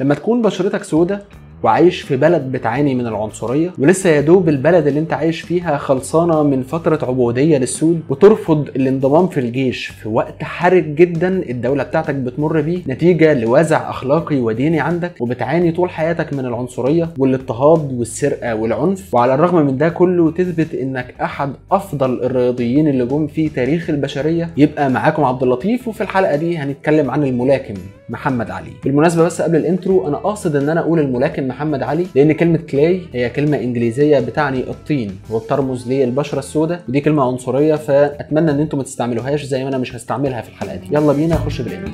لما تكون بشرتك سودة وعايش في بلد بتعاني من العنصرية ولسه يدوب البلد اللي انت عايش فيها خلصانة من فترة عبودية للسود وترفض الانضمام في الجيش في وقت حرج جدا الدولة بتاعتك بتمر بيه نتيجة لوازع اخلاقي وديني عندك، وبتعاني طول حياتك من العنصرية والاضطهاد والسرقة والعنف، وعلى الرغم من ده كله تثبت انك احد افضل الرياضيين اللي جم في تاريخ البشرية. يبقى معاكم عبد اللطيف، وفي الحلقة دي هنتكلم عن الملاكم محمد علي. بالمناسبة بس قبل الانترو انا قاصد ان انا اقول الملاكم محمد علي لان كلمه كلاي هي كلمه انجليزيه بتعني الطين وبترمز للبشره السوداء، ودي كلمه عنصريه فاتمنى ان انتم ما تستعملوهاش زي ما انا مش هستعملها في الحلقه دي. يلا بينا نخش بالانترو.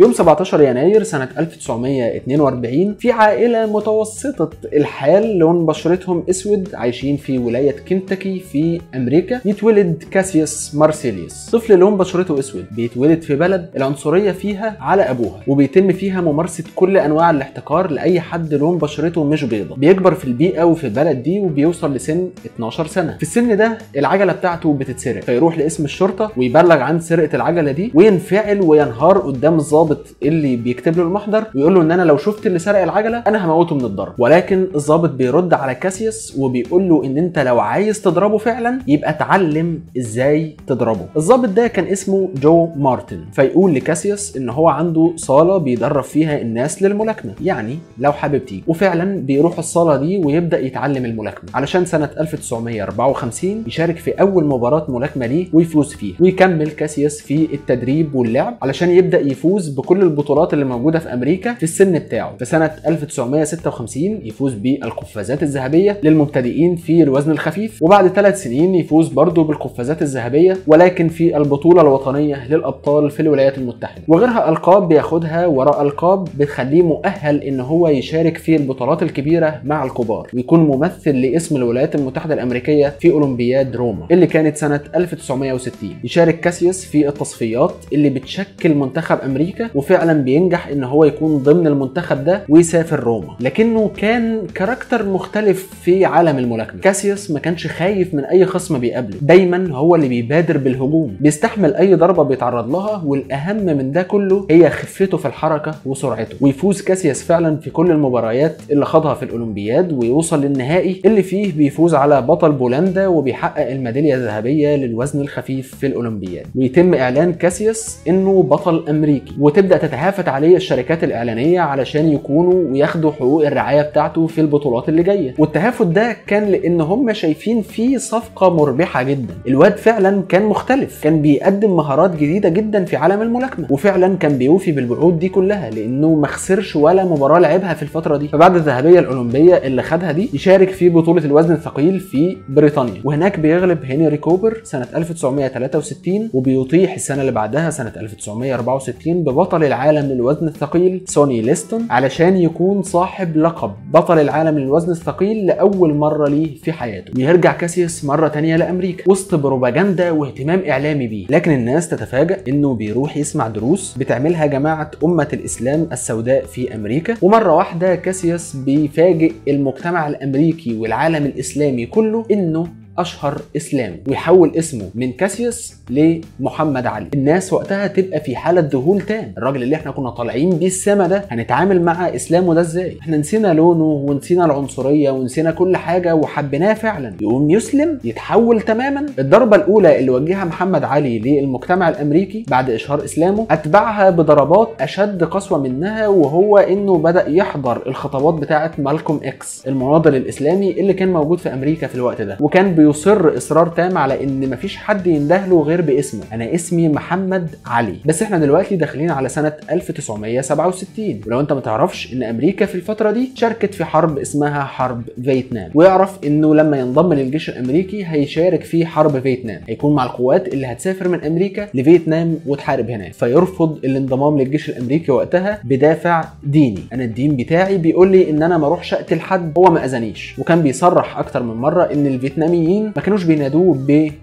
يوم 17 يناير سنة 1942 في عائلة متوسطة الحال لون بشرتهم اسود عايشين في ولاية كنتاكي في امريكا يتولد كاسيوس مارسيليس، طفل لون بشرته اسود بيتولد في بلد العنصرية فيها على ابوها وبيتم فيها ممارسة كل انواع الاحتكار لاي حد لون بشرته مش بيضة. بيكبر في البيئة وفي البلد دي وبيوصل لسن 12 سنة. في السن ده العجلة بتاعته بتتسرق فيروح لقسم الشرطة ويبلغ عن سرقة العجلة دي وينفعل وينهار قدام الضابط اللي بيكتب له المحضر ويقول له ان انا لو شفت اللي سرق العجله انا هموته من الضرب، ولكن الضابط بيرد على كاسيوس وبيقول له ان انت لو عايز تضربه فعلا يبقى اتعلم ازاي تضربه. الضابط ده كان اسمه جو مارتن، فيقول لكاسيوس ان هو عنده صاله بيدرب فيها الناس للملاكمه، يعني لو حابب تيجي، وفعلا بيروح الصاله دي ويبدا يتعلم الملاكمه علشان سنه 1954 يشارك في اول مباراه ملاكمه ليه ويفوز فيها، ويكمل كاسيوس في التدريب واللعب علشان يبدا يفوز بكل البطولات اللي موجوده في امريكا في السن بتاعه. في سنه 1956 يفوز بالقفازات الذهبيه للمبتدئين في الوزن الخفيف، وبعد 3 سنين يفوز برضه بالقفازات الذهبيه ولكن في البطوله الوطنيه للابطال في الولايات المتحده، وغيرها القاب بياخدها وراء القاب بتخليه مؤهل ان هو يشارك في البطولات الكبيره مع الكبار ويكون ممثل لاسم الولايات المتحده الامريكيه في اولمبياد روما اللي كانت سنه 1960. يشارك كاسيوس في التصفيات اللي بتشكل منتخب امريكا وفعلا بينجح ان هو يكون ضمن المنتخب ده ويسافر روما، لكنه كان كاركتر مختلف في عالم الملاكمه. كاسيوس ما كانش خايف من اي خصم بيقابله، دايما هو اللي بيبادر بالهجوم، بيستحمل اي ضربه بيتعرض لها، والاهم من ده كله هي خفته في الحركه وسرعته. ويفوز كاسيوس فعلا في كل المباريات اللي خاضها في الاولمبياد ويوصل للنهائي اللي فيه بيفوز على بطل بولندا وبيحقق الميداليه الذهبيه للوزن الخفيف في الاولمبياد، ويتم اعلان كاسيوس انه بطل امريكي، تبدأ تتهافت عليه الشركات الإعلانية علشان يكونوا وياخدوا حقوق الرعاية بتاعته في البطولات اللي جاية. والتهافت ده كان لأن هم شايفين فيه صفقة مربحة جدا. الواد فعلا كان مختلف، كان بيقدم مهارات جديدة جدا في عالم الملاكمة، وفعلا كان بيوفي بالوعود دي كلها لأنه ما خسرش ولا مباراة لعبها في الفترة دي. فبعد الذهبية الأولمبية اللي خدها دي يشارك في بطولة الوزن الثقيل في بريطانيا، وهناك بيغلب هنري كوبر سنة 1963 وبيطيح السنة اللي بعدها سنة 1964 بطل العالم للوزن الثقيل سوني ليستون علشان يكون صاحب لقب بطل العالم للوزن الثقيل لاول مره ليه في حياته. ويرجع كاسيوس مره ثانيه لامريكا وسط بروباجندا واهتمام اعلامي بيه، لكن الناس تتفاجئ انه بيروح يسمع دروس بتعملها جماعه أمة الإسلام السوداء في امريكا، ومره واحده كاسيوس بيفاجئ المجتمع الامريكي والعالم الاسلامي كله انه اشهر اسلامي ويحول اسمه من كاسيوس لمحمد علي. الناس وقتها تبقى في حاله ذهول تام، الراجل اللي احنا كنا طالعين بيه السما ده هنتعامل مع اسلامه ده ازاي؟ احنا نسينا لونه ونسينا العنصريه ونسينا كل حاجه وحبيناه فعلا. يقوم يسلم، يتحول تماما. الضربه الاولى اللي وجهها محمد علي للمجتمع الامريكي بعد اشهار اسلامه اتبعها بضربات اشد قسوه منها، وهو انه بدا يحضر الخطابات بتاعه مالكم إكس المناضل الاسلامي اللي كان موجود في امريكا في الوقت ده، وكان بيصر اصرار تام على ان مفيش حد يندهله غير باسمه، انا اسمي محمد علي. بس احنا دلوقتي داخلين على سنه 1967، ولو انت ما تعرفش ان امريكا في الفتره دي شاركت في حرب اسمها حرب فيتنام، ويعرف انه لما ينضم للجيش الامريكي هيشارك في حرب فيتنام، هيكون مع القوات اللي هتسافر من امريكا لفيتنام وتحارب هناك، فيرفض الانضمام للجيش الامريكي وقتها بدافع ديني، انا الدين بتاعي بيقول لي ان انا ما اروحش اقتل حد هو ما اذانيش، وكان بيصرح اكتر من مره ان الفيتناميين الأمريكيين ما كانوش بينادوه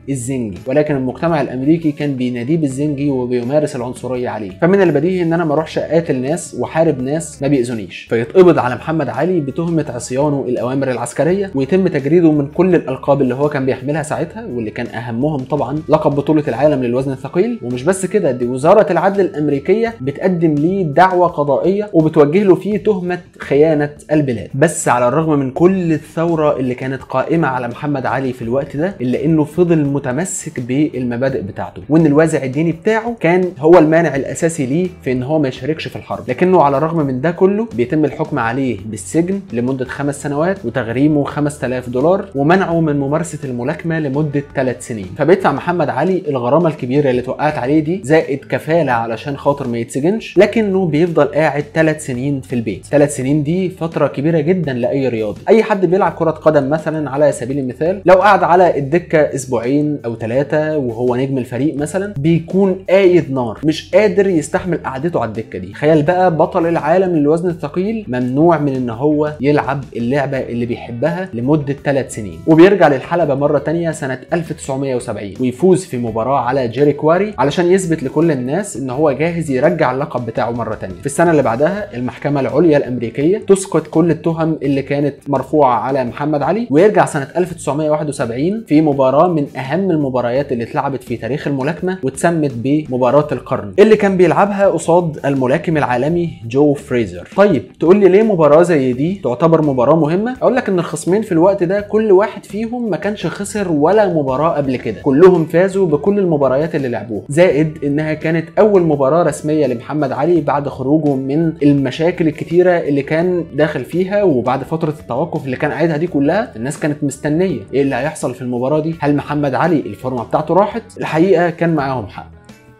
بالزنجي، ولكن المجتمع الأمريكي كان بيناديه بالزنجي وبيمارس العنصرية عليه. فمن البديهي إن أنا ما أروحش أقاتل ناس وحارب ناس ما بيأذونيش. فيتقبض على محمد علي بتهمة عصيانه الأوامر العسكرية، ويتم تجريده من كل الألقاب اللي هو كان بيحملها ساعتها، واللي كان أهمهم طبعا لقب بطولة العالم للوزن الثقيل. ومش بس كده، دي وزارة العدل الأمريكية بتقدم ليه دعوة قضائية وبتوجه له فيه تهمة خيانة البلاد. بس على الرغم من كل الثورة اللي كانت قائمة على محمد علي في الوقت ده، إلا إنه فضل متمسك بالمبادئ بتاعته، وإن الوازع الديني بتاعه كان هو المانع الأساسي ليه في إن هو ما يشاركش في الحرب. لكنه على الرغم من ده كله بيتم الحكم عليه بالسجن لمدة 5 سنوات وتغريمه $5000 ومنعه من ممارسة الملاكمة لمدة 3 سنين. فبيدفع محمد علي الغرامة الكبيرة اللي توقعت عليه دي زائد كفالة علشان خاطر ما يتسجنش، لكنه بيفضل قاعد 3 سنين في البيت. 3 سنين دي فترة كبيرة جدا لأي رياضي. أي حد بيلعب كرة قدم مثلا على سبيل المثال، لو قعد على الدكة أسبوعين أو 3 وهو نجم الفريق مثلا، بيكون قايد نار، مش قادر يستحمل قعدته على الدكة دي. خيال بقى بطل العالم للوزن الثقيل ممنوع من إن هو يلعب اللعبة اللي بيحبها لمدة 3 سنين، وبيرجع للحلبة مرة تانية سنة 1970 ويفوز في مباراة على جيري كواري علشان يثبت لكل الناس إن هو جاهز يرجع اللقب بتاعه مرة تانية. في السنة اللي بعدها المحكمة العليا الأمريكية تسقط كل التهم اللي كانت مرفوعة على محمد علي، ويرجع سنة 1971 في مباراة من أهم المباريات اللي اتلعبت في تاريخ الملاكمة واتسمت بمباراة القرن، اللي كان بيلعبها قصاد الملاكم العالمي جو فريزر. طيب تقول لي ليه مباراة زي دي تعتبر مباراة مهمة؟ أقول لك إن الخصمين في الوقت ده كل واحد فيهم ما كانش خسر ولا مباراة قبل كده، كلهم فازوا بكل المباريات اللي لعبوها، زائد إنها كانت أول مباراة رسمية لمحمد علي بعد خروجه من المشاكل الكتيرة اللي كان داخل فيها، وبعد فترة التوقف اللي كان قاعدها دي كلها الناس كانت مستنية إيه اللي هيحصل في المباراة دي. هل محمد علي الفورمة بتاعته راحت؟ الحقيقة كان معاهم حق.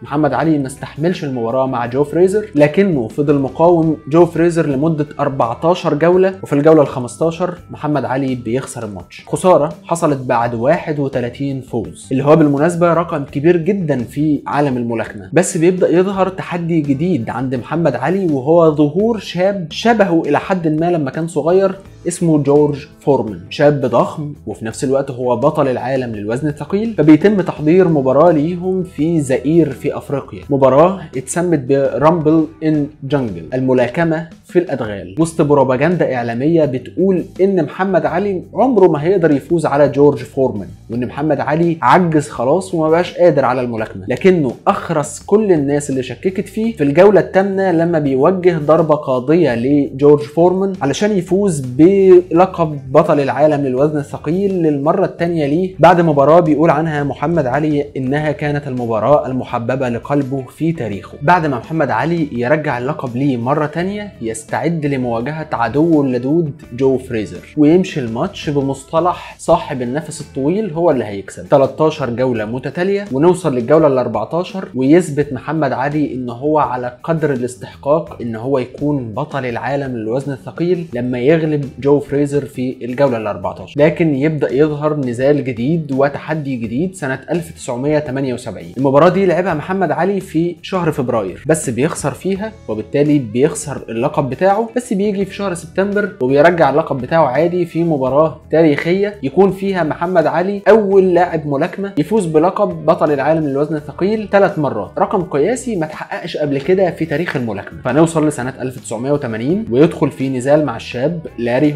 محمد علي ما استحملش المباراة مع جو فريزر، لكنه فضل مقاوم جو فريزر لمدة 14 جولة، وفي الجولة ال15 محمد علي بيخسر الماتش، خسارة حصلت بعد 31 فوز، اللي هو بالمناسبة رقم كبير جدا في عالم الملاكمة. بس بيبدأ يظهر تحدي جديد عند محمد علي، وهو ظهور شاب شبهه إلى حد ما لما كان صغير اسمه جورج فورمان، شاب ضخم وفي نفس الوقت هو بطل العالم للوزن الثقيل. فبيتم تحضير مباراة ليهم في زئير في أفريقيا، مباراة اتسمت برامبل إن جنجل، الملاكمة في الأدغال، وسط بروباجندا إعلامية بتقول إن محمد علي عمره ما هيقدر يفوز على جورج فورمان، وإن محمد علي عجز خلاص وما بقاش قادر على الملاكمة. لكنه أخرس كل الناس اللي شككت فيه في الجولة الثامنة لما بيوجه ضربة قاضية لجورج فورمان علشان يفوز بلقب بطل العالم للوزن الثقيل للمرة الثانية ليه، بعد مباراة بيقول عنها محمد علي إنها كانت المباراة المحببة لقلبه في تاريخه. بعد ما محمد علي يرجع اللقب ليه مرة ثانية، يستعد لمواجهة عدوه اللدود جو فريزر، ويمشي الماتش بمصطلح صاحب النفس الطويل هو اللي هيكسب. 13 جولة متتالية، ونوصل للجولة ال14 ويثبت محمد علي إن هو على قدر الاستحقاق إن هو يكون بطل العالم للوزن الثقيل لما يغلب جو فريزر في الجولة ال14. لكن يبدأ يظهر نزال جديد وتحدي جديد سنة 1978. المباراة دي لعبها محمد علي في شهر فبراير، بس بيخسر فيها، وبالتالي بيخسر اللقب بتاعه. بس بيجي في شهر سبتمبر وبيرجع اللقب بتاعه عادي في مباراة تاريخية يكون فيها محمد علي أول لاعب ملاكمة يفوز بلقب بطل العالم للوزن الثقيل 3 مرات، رقم قياسي ما اتحققش قبل كده في تاريخ الملاكمة. فنوصل لسنة 1980 ويدخل في نزال مع الشاب لاري،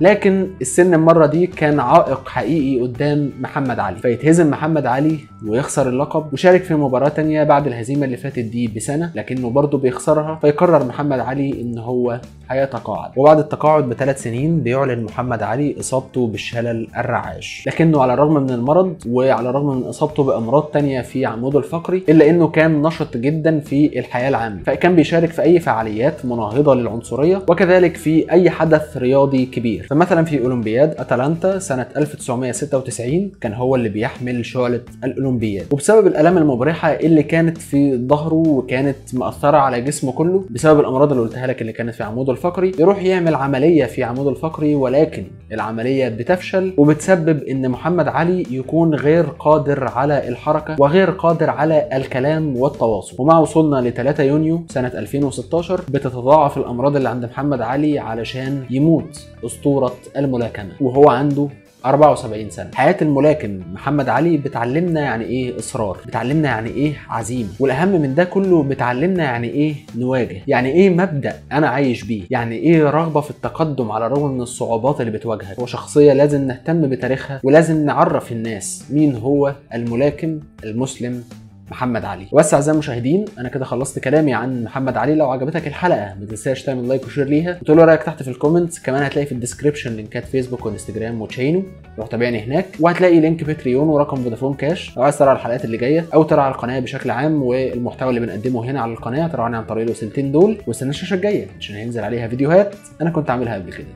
لكن السن المرة دي كان عائق حقيقي قدام محمد علي، فيتهزم محمد علي ويخسر اللقب، وشارك في مباراة تانية بعد الهزيمة اللي فاتت دي بسنة لكنه برضه بيخسرها. فيقرر محمد علي إن هو هيتقاعد، وبعد التقاعد ب3 سنين بيعلن محمد علي إصابته بالشلل الرعاش. لكنه على الرغم من المرض وعلى الرغم من إصابته بأمراض تانية في عموده الفقري، إلا إنه كان نشط جدا في الحياة العامة، فكان بيشارك في أي فعاليات مناهضة للعنصرية وكذلك في أي حدث رياضي كبير. فمثلا في أولمبياد أتلانتا سنة 1996 كان هو اللي بيحمل شعلة الأولمبياد، وبسبب الآلام المبرحة اللي كانت في ظهره وكانت مأثرة على جسمه كله بسبب الأمراض اللي قلتها لك اللي كانت في عموده الفقري، يروح يعمل عملية في عموده الفقري، ولكن العملية بتفشل وبتسبب إن محمد علي يكون غير قادر على الحركة وغير قادر على الكلام والتواصل. ومع وصولنا ل 3 يونيو سنة 2016 بتتضاعف الأمراض اللي عند محمد علي علشان يموت أسطورة الملاكمة وهو عنده 74 سنة. حياة الملاكم محمد علي بتعلمنا يعني ايه اصرار، بتعلمنا يعني ايه عزيمة، والاهم من ده كله بتعلمنا يعني ايه نواجه، يعني ايه مبدأ انا عايش بيه، يعني ايه رغبة في التقدم على الرغم من الصعوبات اللي بتواجهك. هو شخصية لازم نهتم بتاريخها ولازم نعرف الناس مين هو الملاكم المسلم محمد علي. وبس اعزائي المشاهدين، انا كده خلصت كلامي عن محمد علي. لو عجبتك الحلقه ما تنساش تعمل لايك وشير ليها، وتقول لي رايك تحت في الكومنتس. كمان هتلاقي في الديسكربشن لينكات فيسبوك وانستجرام وتشينو، روح تابعني هناك، وهتلاقي لينك باتريون ورقم فودافون كاش لو عايز تتابع الحلقات اللي جايه او تتابع القناه بشكل عام والمحتوى اللي بنقدمه هنا على القناه. تابعوني عن طريق الوسيلتين دول، واستنى الشاشه الجايه عشان هينزل عليها فيديوهات انا كنت عاملها قبل كده.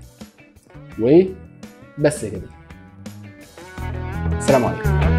وبس كده، السلام عليكم.